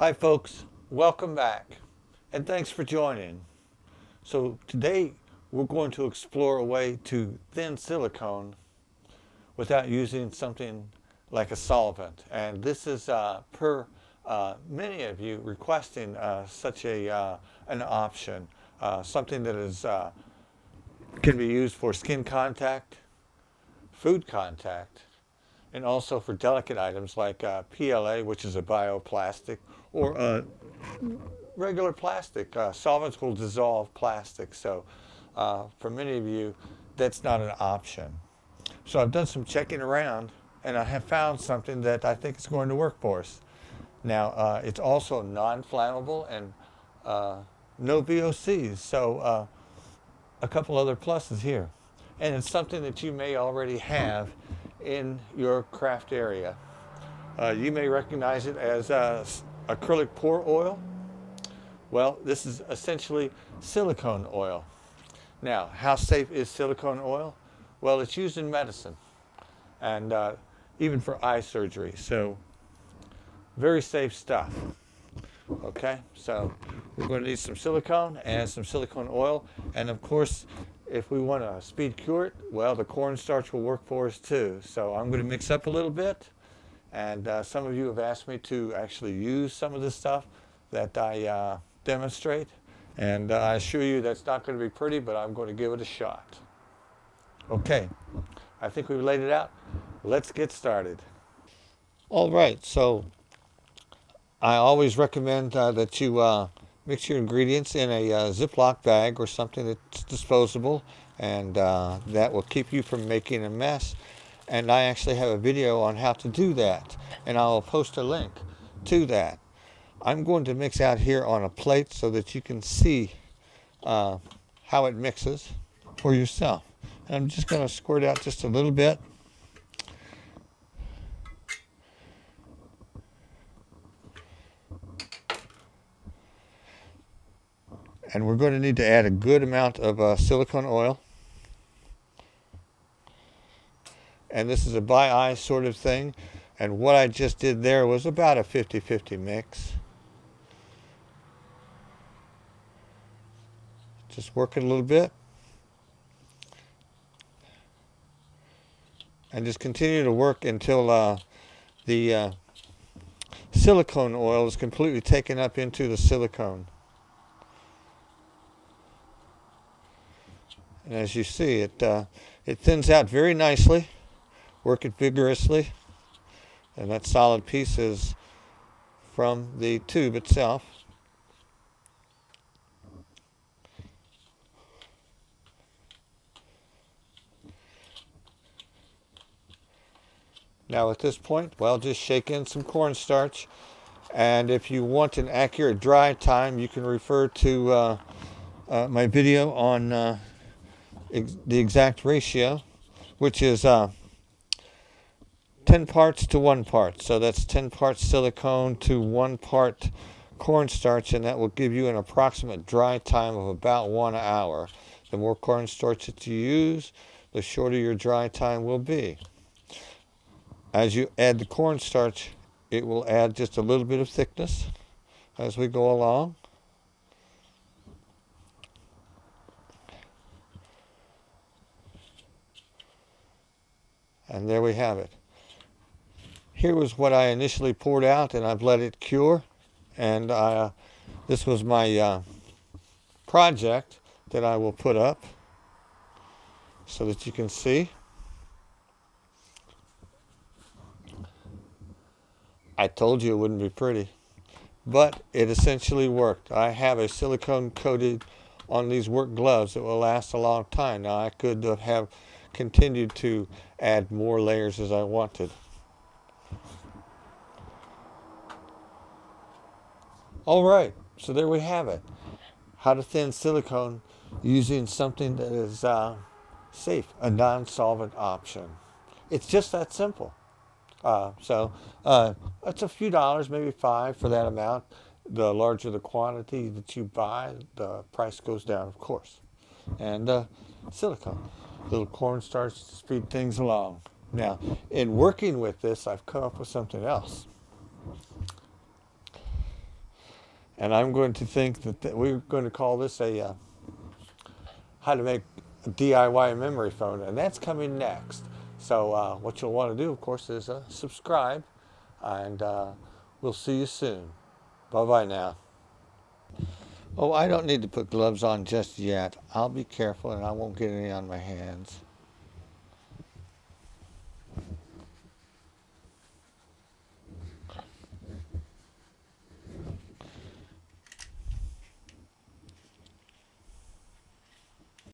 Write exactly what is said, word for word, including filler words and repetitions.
Hi folks, welcome back and thanks for joining. So today we're going to explore a way to thin silicone without using something like a solvent, and this is uh, per uh, many of you requesting uh, such a uh, an option, uh, something that is uh, can be used for skin contact, food contact, and also for delicate items like uh, P L A, which is a bioplastic, or uh, regular plastic. Uh, solvents will dissolve plastic, so uh, for many of you, that's not an option. So I've done some checking around, and I have found something that I think is going to work for us. Now, uh, it's also non-flammable and uh, no V O Cs, so uh, a couple other pluses here. And it's something that you may already have in your craft area. Uh, you may recognize it as uh, acrylic pour oil. Well, this is essentially silicone oil. Now, how safe is silicone oil? Well, it's used in medicine and uh, even for eye surgery, so very safe stuff. Okay, so we're going to need some silicone and some silicone oil, and of course, if we want to speed cure it, well, the cornstarch will work for us too. So I'm going to mix up a little bit. And uh, some of you have asked me to actually use some of the stuff that I uh, demonstrate. And uh, I assure you that's not going to be pretty, but I'm going to give it a shot. Okay, I think we've laid it out. Let's get started. All right, so I always recommend uh, that you uh, mix your ingredients in a uh, Ziploc bag or something that's disposable, and uh, that will keep you from making a mess. And I actually have a video on how to do that, and I'll post a link to that. I'm going to mix out here on a plate so that you can see uh, how it mixes for yourself. And I'm just going to squirt out just a little bit. And we're going to need to add a good amount of uh, silicone oil. And this is a by eye sort of thing. And what I just did there was about a fifty fifty mix. Just work it a little bit. And just continue to work until uh, the uh, silicone oil is completely taken up into the silicone. And as you see, it uh, it thins out very nicely. Work it vigorously, and that solid piece is from the tube itself. Now at this point, well, just shake in some cornstarch, and if you want an accurate dry time, you can refer to uh, uh, my video on uh, Ex the exact ratio, which is uh, ten parts to one part. So that's ten parts silicone to one part cornstarch, and that will give you an approximate dry time of about one hour. The more cornstarch that you use, the shorter your dry time will be. As you add the cornstarch, it will add just a little bit of thickness as we go along. And there we have it. Here was what I initially poured out, and I've let it cure. And uh, this was my uh, project that I will put up so that you can see. I told you it wouldn't be pretty, but it essentially worked. I have a silicone coated on these work gloves that will last a long time. Now I could have continued to add more layers as I wanted. All right, so there we have it. How to thin silicone using something that is uh, safe, a non-solvent option. It's just that simple. Uh, so uh, it's a few dollars, maybe five for that amount. The larger the quantity that you buy, the price goes down, of course. And uh, silicone. Little cornstarch to speed things along. Now, in working with this, I've come up with something else. And I'm going to think that th we're going to call this a uh, how to make a D I Y memory phone, and that's coming next. So uh, what you'll want to do, of course, is uh, subscribe, and uh, we'll see you soon. Bye-bye now. Oh, I don't need to put gloves on just yet. I'll be careful, and I won't get any on my hands.